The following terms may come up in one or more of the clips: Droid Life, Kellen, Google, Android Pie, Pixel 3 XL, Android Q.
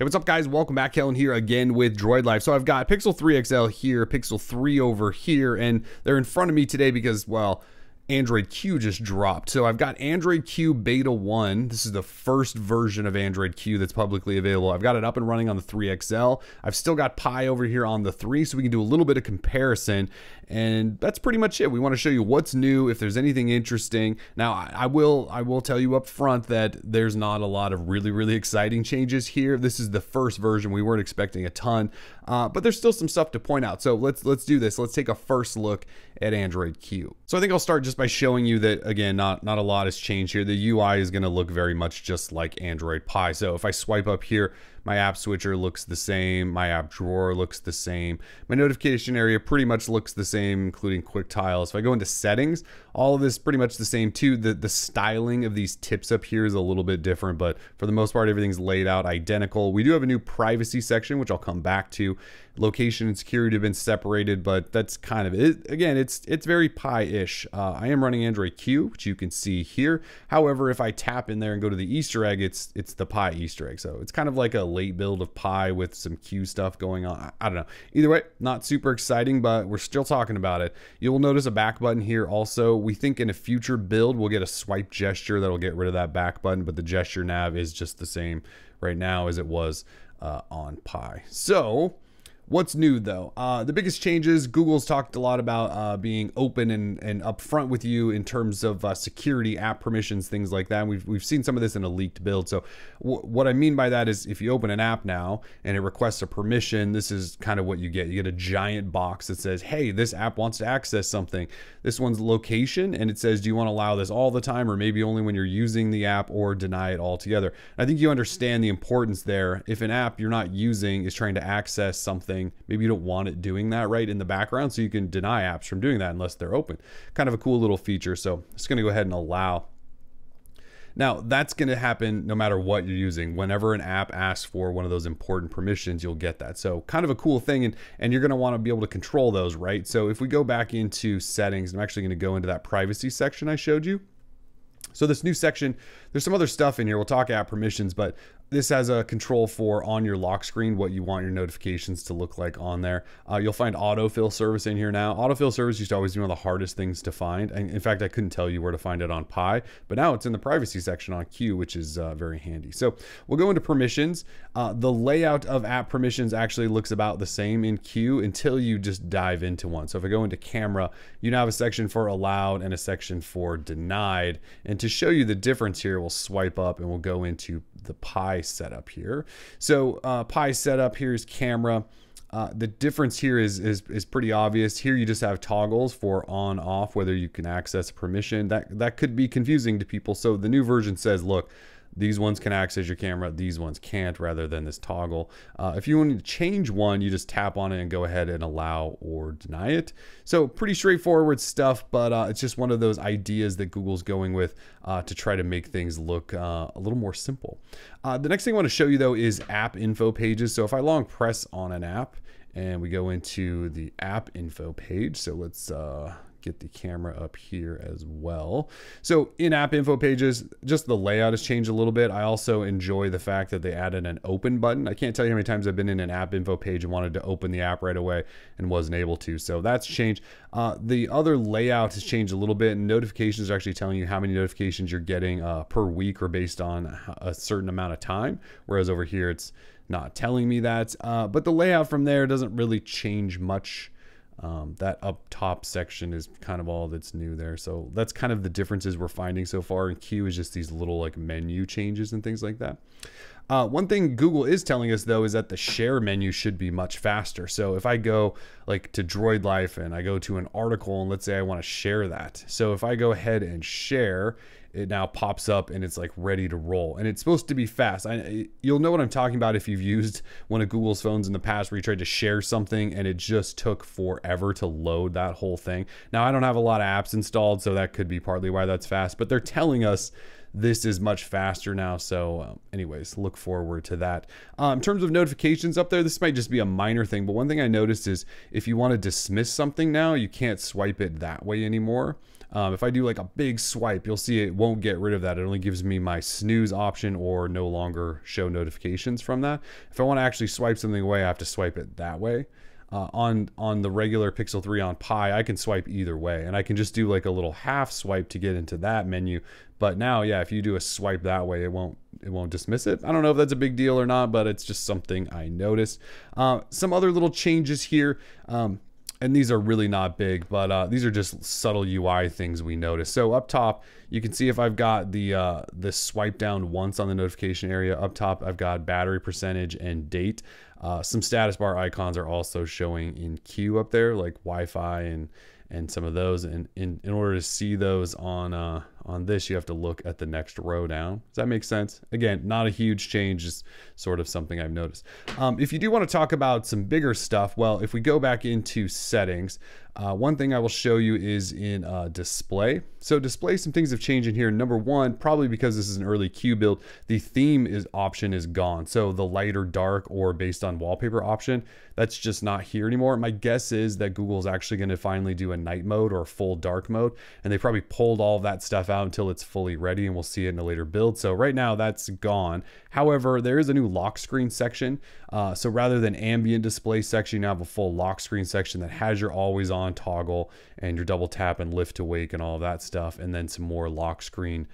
Hey, what's up guys? Welcome back. Kellen here again with Droid Life. So I've got Pixel 3 XL here, Pixel 3 over here, and they're in front of me today because, well, Android Q just dropped. So I've got Android Q Beta 1. This is the first version of Android Q that's publicly available. I've got it up and running on the 3 XL. I've still got Pie over here on the 3, so we can do a little bit of comparison. And that's pretty much it. We want to show you what's new, if there's anything interesting. Now, I will tell you up front that there's not a lot of really exciting changes here. This is the first version. We weren't expecting a ton, but there's still some stuff to point out. So let's do this. Let's take a first look at Android Q. So I think I'll start just by showing you that, again, not a lot has changed here. The UI is going to look very much just like Android Pie. So if I swipe up here, my app switcher looks the same. My app drawer looks the same. My notification area pretty much looks the same, including quick tiles. If I go into settings, all of this pretty much the same too. The styling of these tips up here is a little bit different, but for the most part, everything's laid out identical. We do have a new privacy section, which I'll come back to. Location and security have been separated, but that's kind of it. Again, it's very Pie-ish. I am running Android Q, which you can see here. However, if I tap in there and go to the Easter egg, it's the Pie Easter egg. So it's kind of like a late build of Pie with some Q stuff going on. I don't know. Either way, not super exciting, but we're still talking about it. You'll notice a back button here also. We think in a future build, we'll get a swipe gesture that'll get rid of that back button, but the gesture nav is just the same right now as it was on Pie. So what's new though? The biggest changes, Google's talked a lot about being open and upfront with you in terms of security, app permissions, things like that. And we've seen some of this in a leaked build. So what I mean by that is if you open an app now and it requests a permission, this is kind of what you get. You get a giant box that says, hey, this app wants to access something. This one's location, and it says, do you want to allow this all the time or maybe only when you're using the app, or deny it altogether? And I think you understand the importance there. If an app you're not using is trying to access something, maybe you don't want it doing that right in the background, so you can deny apps from doing that unless they're open. Kind of a cool little feature. So I'm just going to go ahead and allow. Now that's going to happen no matter what you're using. Whenever an app asks for one of those important permissions, you'll get that. So kind of a cool thing, and you're going to want to be able to control those, right? So if we go back into settings, I'm actually going to go into that privacy section I showed you. So this new section, there's some other stuff in here. We'll talk app permissions, but this has a control for on your lock screen, what you want your notifications to look like on there. You'll find autofill service in here now. Autofill service used to always be one of the hardest things to find. And in fact, I couldn't tell you where to find it on Pie, but now it's in the privacy section on Q, which is very handy. So we'll go into permissions. The layout of app permissions actually looks about the same in Q until you just dive into one. So if I go into camera, you now have a section for allowed and a section for denied. And to show you the difference here, we'll swipe up and we'll go into the Pie setup here. So Pie setup, here's camera. The difference here is pretty obvious. Here you just have toggles for on, off, whether you can access permission. That could be confusing to people. So the new version says, look, these ones can access your camera, these ones can't, rather than this toggle. If you want to change one, you just tap on it and go ahead and allow or deny it. So pretty straightforward stuff, but it's just one of those ideas that Google's going with to try to make things look a little more simple. The next thing I want to show you though is app info pages. So if I long press on an app and we go into the app info page, so let's get the camera up here as well. So in app info pages, just the layout has changed a little bit. I also enjoy the fact that they added an open button. I can't tell you how many times I've been in an app info page and wanted to open the app right away and wasn't able to. So that's changed. The other layout has changed a little bit, and notifications are actually telling you how many notifications you're getting per week or based on a certain amount of time. Whereas over here, it's not telling me that. But the layout from there doesn't really change much. That up top section is kind of all that's new there. So that's kind of the differences we're finding so far in Q, is just these little like menu changes and things like that. One thing Google is telling us though is that the share menu should be much faster. So if I go like to Droid Life and I go to an article, and let's say I want to share that. So if I go ahead and share, it now pops up and it's like ready to roll, and it's supposed to be fast. You'll know what I'm talking about if you've used one of Google's phones in the past where you tried to share something and it just took forever to load that whole thing. Now I don't have a lot of apps installed, so that could be partly why that's fast, but they're telling us this is much faster now. So anyways, look forward to that. In terms of notifications up there, this might just be a minor thing, but one thing I noticed is if you want to dismiss something now, you can't swipe it that way anymore. If I do like a big swipe, you'll see it won't get rid of that. It only gives me my snooze option or no longer show notifications from that. If I want to actually swipe something away, I have to swipe it that way. On the regular Pixel 3 on Pie, I can swipe either way, and I can just do like a little half swipe to get into that menu. But now, yeah, if you do a swipe that way, it won't dismiss it. I don't know if that's a big deal or not, but it's just something I noticed. Some other little changes here. And these are really not big, but these are just subtle UI things we notice. So up top, you can see if I've got the swipe down once on the notification area. Up top, I've got battery percentage and date. Some status bar icons are also showing in Q up there, like Wi-Fi and some of those. And in order to see those on this, you have to look at the next row down. Does that make sense? Again, not a huge change, just sort of something I've noticed. If you do want to talk about some bigger stuff, well, if we go back into settings, one thing I will show you is in display. So display, some things have changed in here. Number one, probably because this is an early Q build, the theme option is gone. So the light or dark or based on wallpaper option, that's just not here anymore. My guess is that Google's actually going to finally do a night mode or a full dark mode, and they probably pulled all that stuff out until it's fully ready, and we'll see it in a later build. So right now that's gone. However, there is a new lock screen section. So rather than ambient display section, you now have a full lock screen section that has your always on toggle and your double tap and lift to wake and all that stuff, and then some more lock screen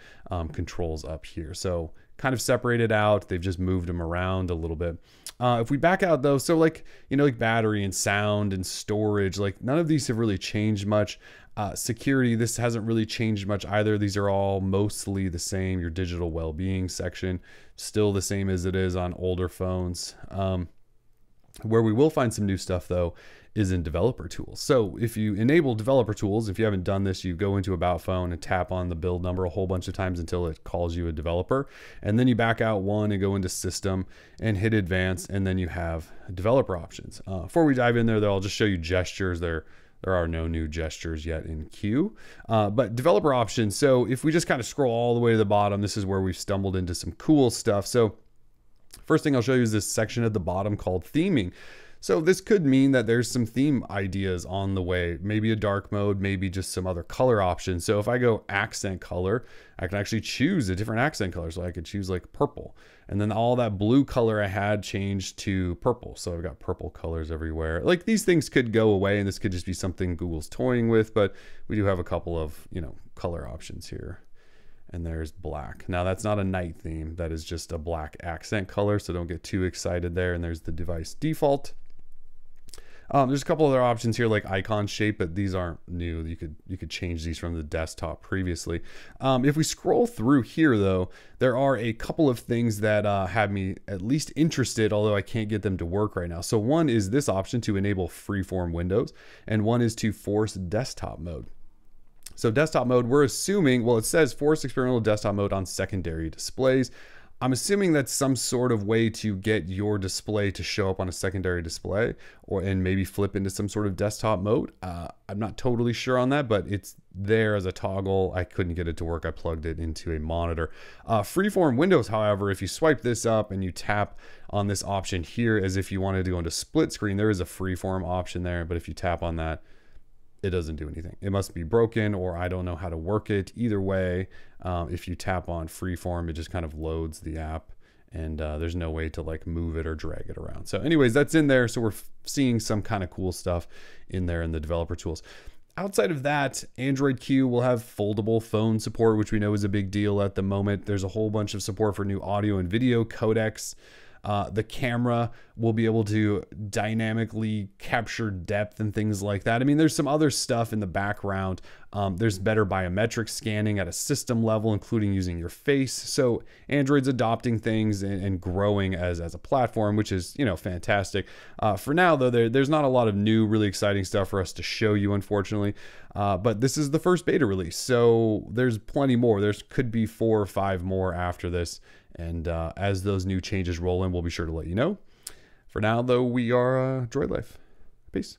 controls up here. So kind of separated out, they've just moved them around a little bit. If we back out though, so like, you know, like battery and sound and storage, like none of these have really changed much. Security, this hasn't really changed much either. These are all mostly the same. Your digital well-being section, still the same as it is on older phones. Where we will find some new stuff though is in developer tools. So if you enable developer tools, if you haven't done this, you go into About Phone and tap on the build number a whole bunch of times until it calls you a developer. And then you back out one and go into System and hit Advanced, and then you have developer options. Before we dive in there though, I'll just show you gestures. There are no new gestures yet in Q, but developer options. So if we just kind of scroll all the way to the bottom, this is where we've stumbled into some cool stuff. So first thing I'll show you is this section at the bottom called theming. So this could mean that there's some theme ideas on the way, maybe a dark mode, maybe just some other color options. So if I go accent color, I can actually choose a different accent color. So I could choose like purple, and then all that blue color I had changed to purple. So I've got purple colors everywhere. Like these things could go away, and this could just be something Google's toying with, but we do have a couple of, you know, color options here. And there's black. Now that's not a night theme, that is just a black accent color. So don't get too excited there. And there's the device default. There's a couple other options here like icon shape, but these aren't new. You could change these from the desktop previously. If we scroll through here though, there are a couple of things that have me at least interested, although I can't get them to work right now. So one is this option to enable freeform windows, and one is to force desktop mode. So desktop mode, we're assuming, well, it says force experimental desktop mode on secondary displays. I'm assuming that's some sort of way to get your display to show up on a secondary display, or and maybe flip into some sort of desktop mode. I'm not totally sure on that, but it's there as a toggle. I couldn't get it to work. I plugged it into a monitor. Freeform windows, however, if you swipe this up and you tap on this option here as if you wanted to go into split screen, there is a freeform option there, but if you tap on that, it doesn't do anything. It must be broken, or I don't know how to work it. Either way, if you tap on freeform, it just kind of loads the app, and there's no way to like move it or drag it around. So anyways, that's in there. So we're seeing some kind of cool stuff in there in the developer tools. Outside of that, Android Q will have foldable phone support, which we know is a big deal at the moment. There's a whole bunch of support for new audio and video codecs. The camera will be able to dynamically capture depth and things like that. I mean, there's some other stuff in the background. There's better biometric scanning at a system level, including using your face. So Android's adopting things and growing as a platform, which is, you know, fantastic. For now, though, there's not a lot of new, really exciting stuff for us to show you, unfortunately. But this is the first beta release, so there's plenty more. There could be 4 or 5 more after this. And as those new changes roll in, we'll be sure to let you know. For now, though, we are Droid Life. Peace.